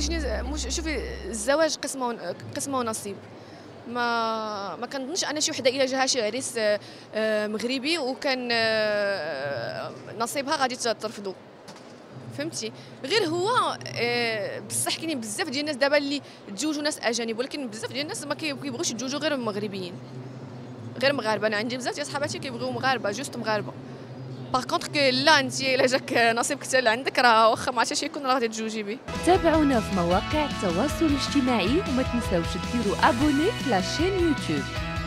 كيجيني شوفي الزواج قسمه ونصيب. ما كنظنش ان شي وحده الا جاها شي عريس مغربي وكان نصيبها غادي ترفضو، فهمتي؟ غير هو بصح كاينين بزاف ديال الناس دابا اللي تزوجوا ناس اجانب، ولكن بزاف ديال الناس ما كيبغيوش يتزوجوا غير مغربيين غير مغاربه. انا عندي بزاف ديال صحاباتي كيبغيو مغاربه جوست مغاربه. باغ كونطخ لا انت الا جاك نصيب كتال عندك راه واخا ما عرفتي شي يكون راه غادي تزوجي به. تابعونا في مواقع التواصل الاجتماعي وما تنساوش ديروا ابوني في لاشين يوتيوب.